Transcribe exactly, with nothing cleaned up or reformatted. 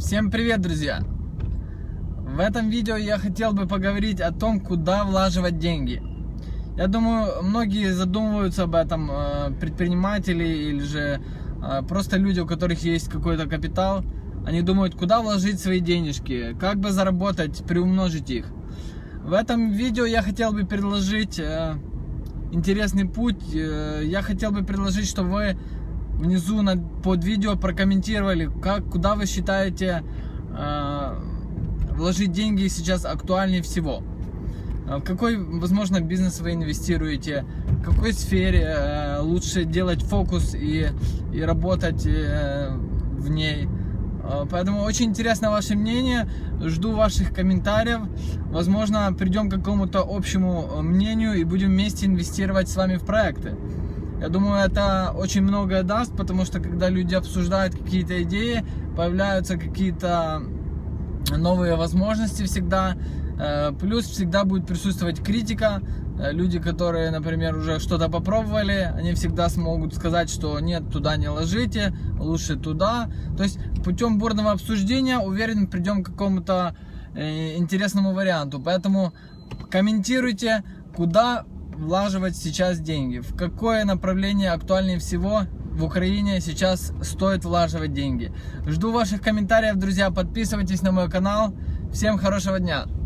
Всем привет, друзья! В этом видео я хотел бы поговорить о том, куда влаживать деньги. Я думаю, многие задумываются об этом, предприниматели или же просто люди, у которых есть какой-то капитал. Они думают, куда вложить свои денежки, как бы заработать, приумножить их. В этом видео я хотел бы предложить интересный путь. Я хотел бы предложить, чтобы вы внизу под видео прокомментировали, как, куда вы считаете э, вложить деньги сейчас актуальнее всего. В какой, возможно, бизнес вы инвестируете, в какой сфере э, лучше делать фокус и, и работать э, в ней. Поэтому очень интересно ваше мнение, жду ваших комментариев. Возможно, придем к какому-то общему мнению и будем вместе инвестировать с вами в проекты. Я думаю, это очень многое даст, потому что когда люди обсуждают какие-то идеи, появляются какие-то новые возможности всегда. Плюс всегда будет присутствовать критика. Люди, которые, например, уже что-то попробовали, они всегда смогут сказать, что нет, туда не ложите, лучше туда. То есть путем бурного обсуждения, уверен, придем к какому-то интересному варианту. Поэтому комментируйте, куда влаживать сейчас деньги, в какое направление актуальнее всего в Украине сейчас стоит влаживать деньги. Жду ваших комментариев, друзья, подписывайтесь на мой канал. Всем хорошего дня!